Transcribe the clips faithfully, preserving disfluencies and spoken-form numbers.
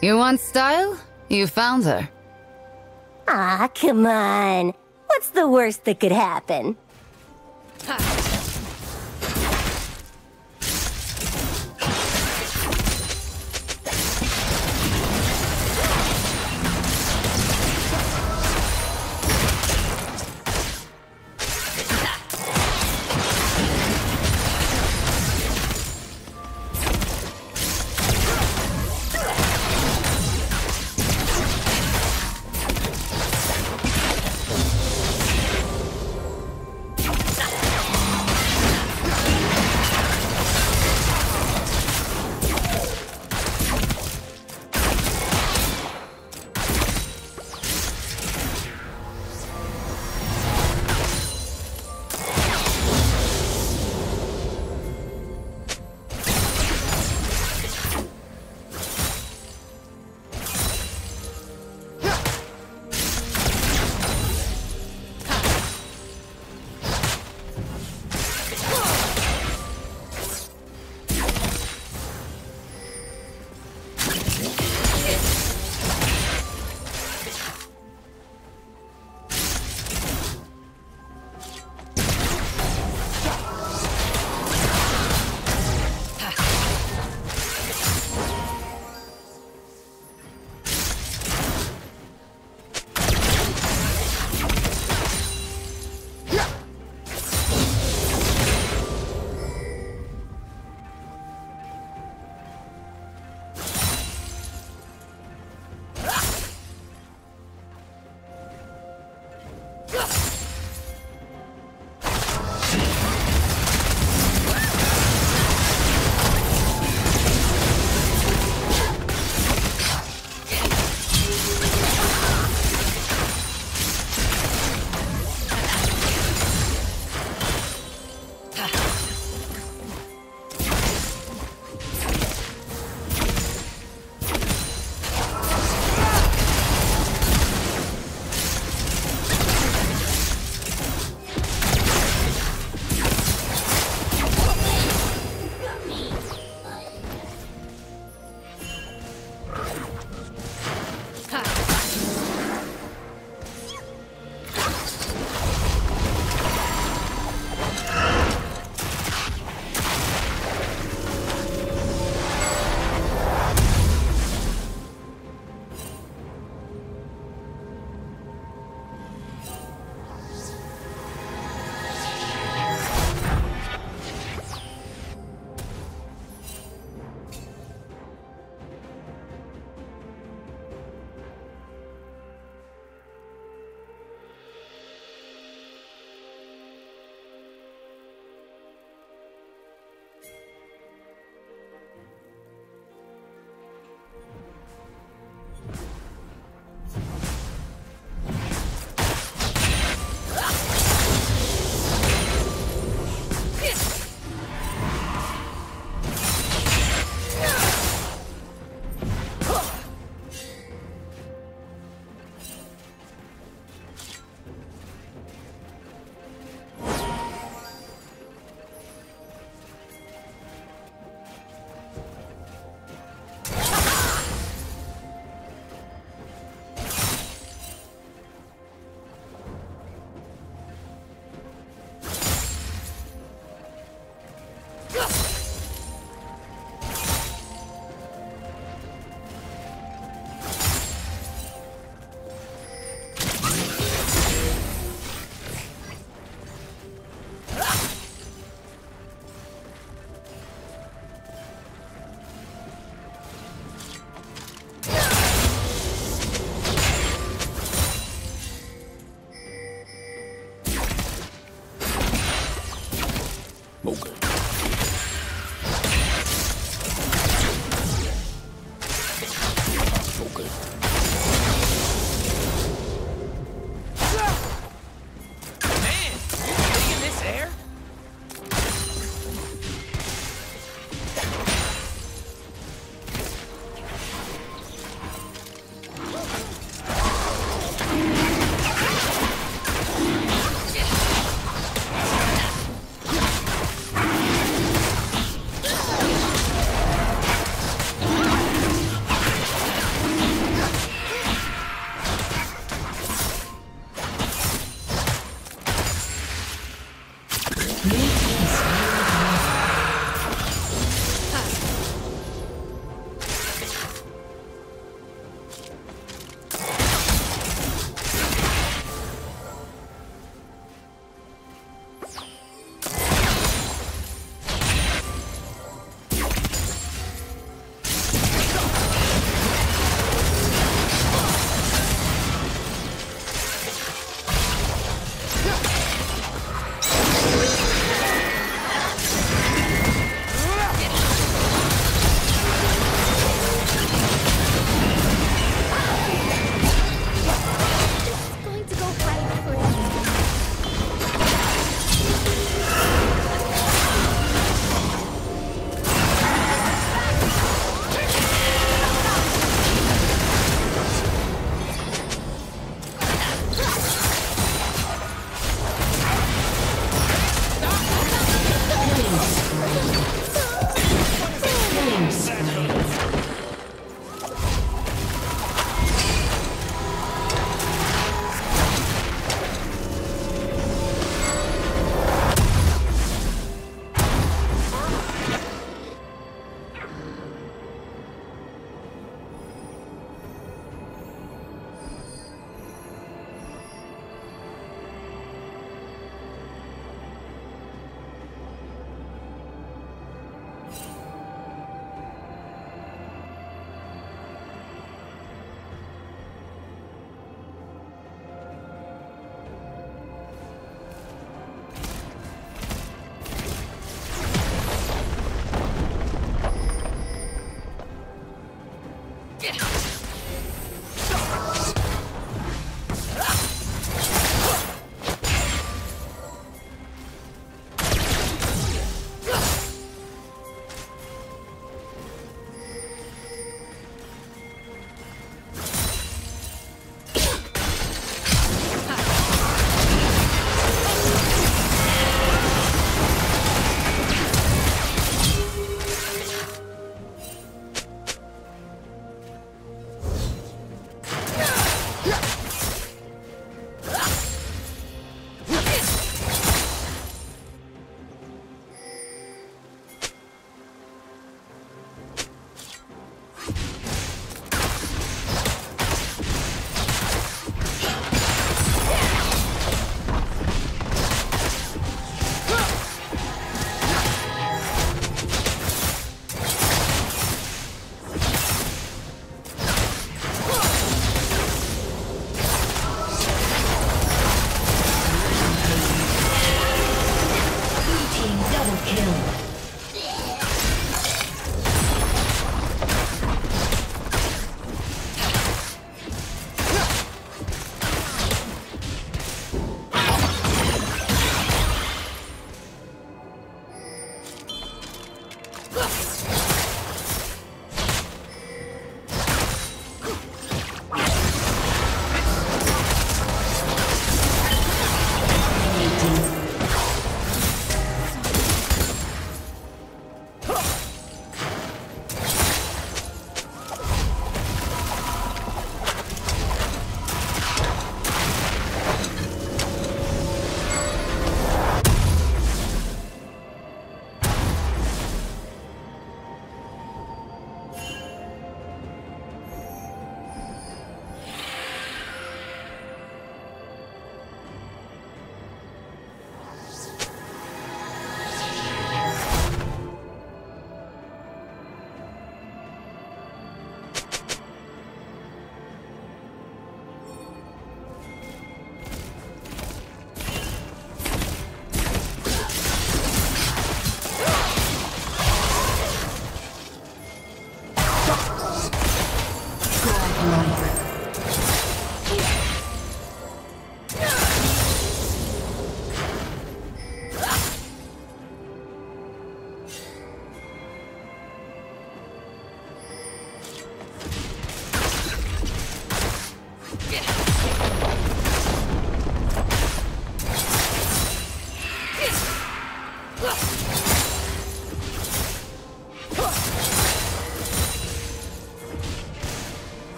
You want style? You found her. Aw, come on. What's the worst that could happen? Ha.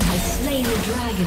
team has slain the dragon.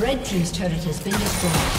Red team's turret has been destroyed.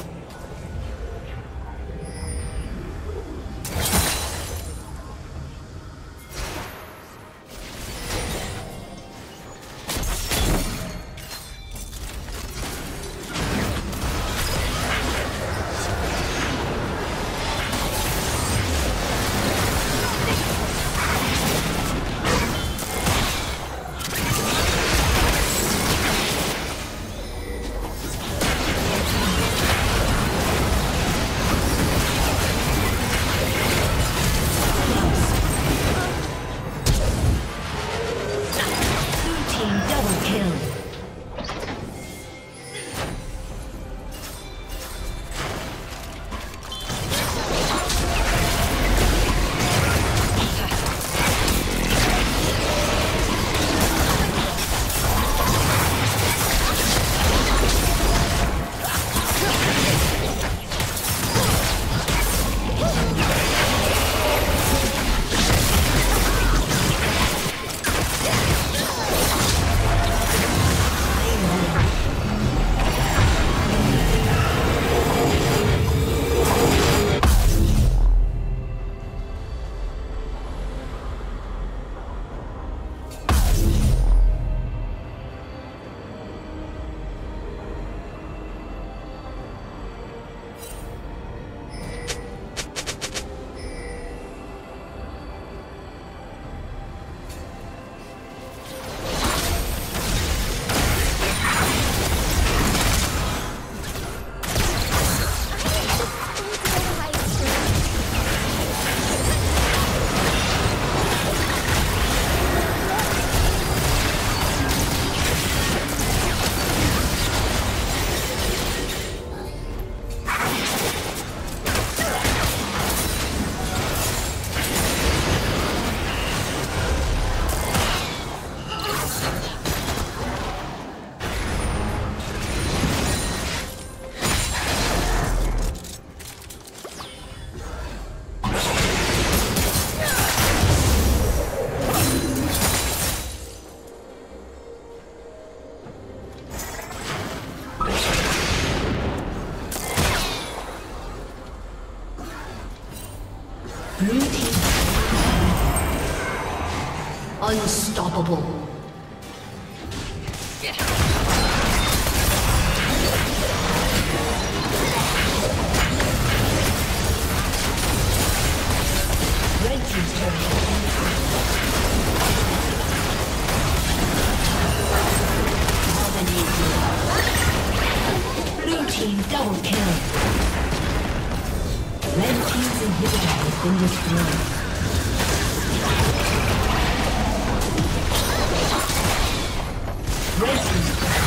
Unstoppable. Blue team double kill. Red team's inhibitor has been destroyed. Red team's turret has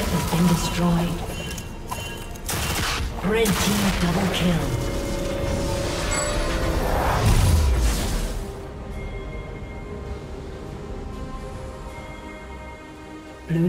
turret has been destroyed. Red team double kill. Blue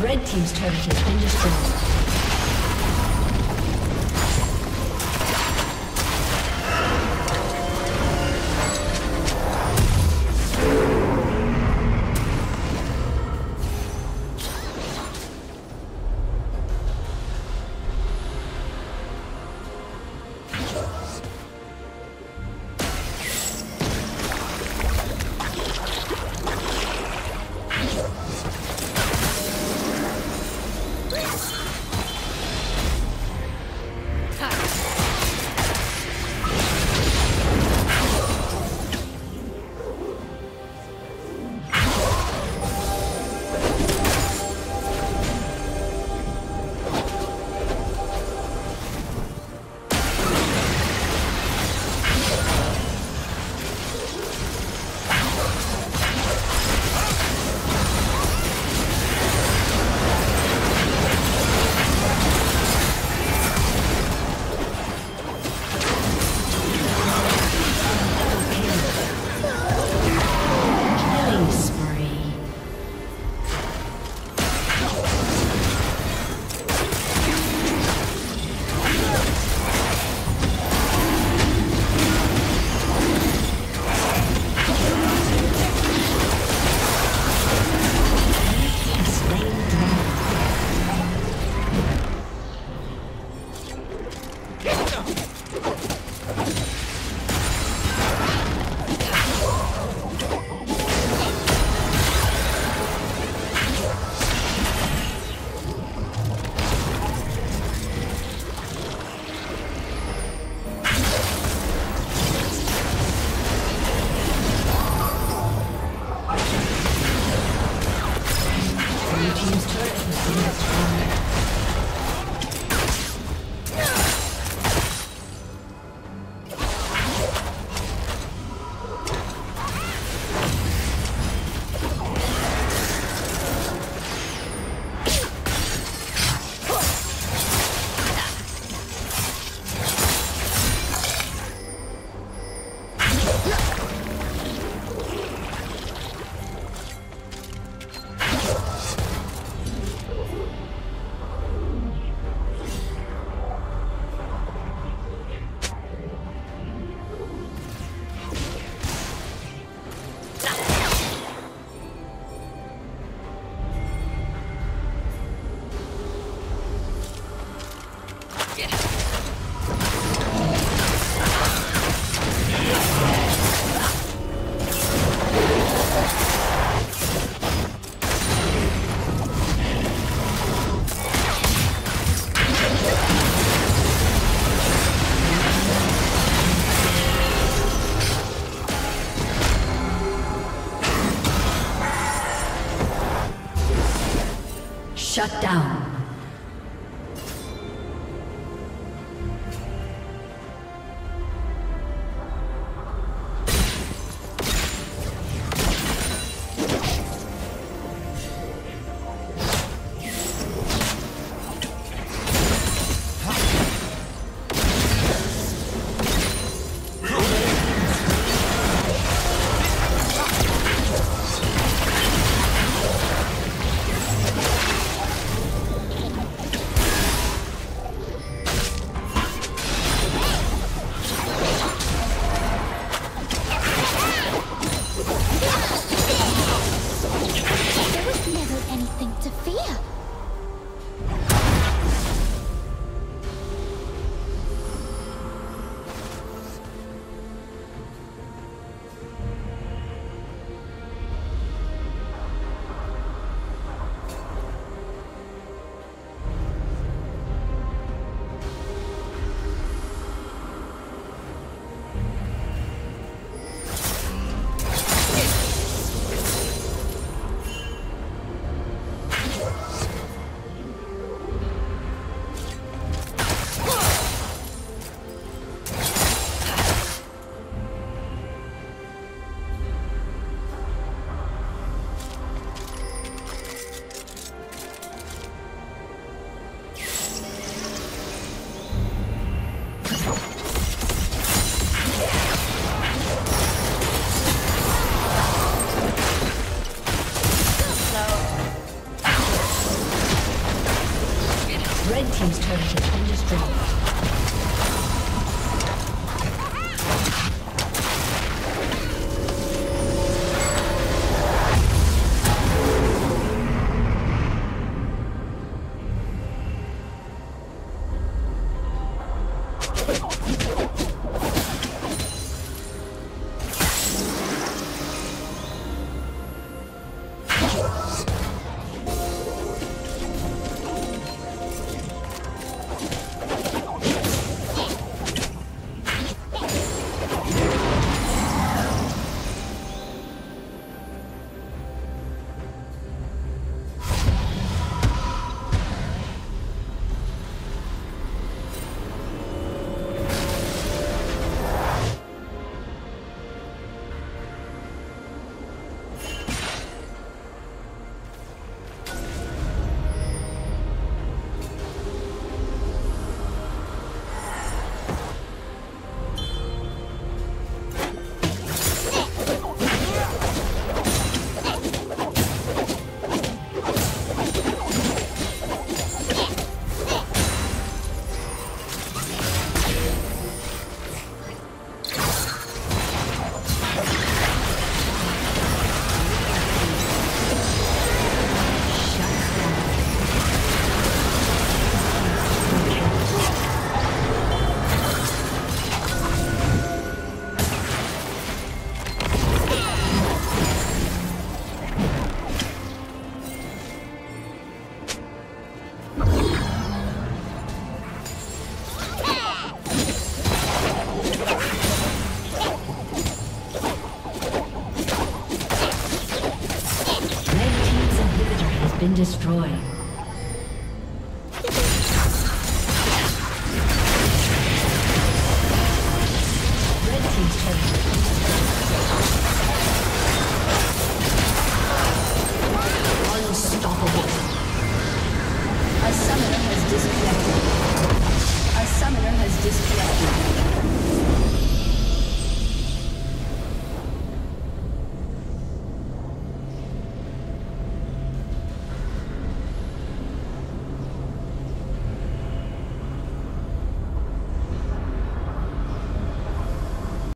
Red team's turret has been destroyed. Shut down. Huh? Destroyed.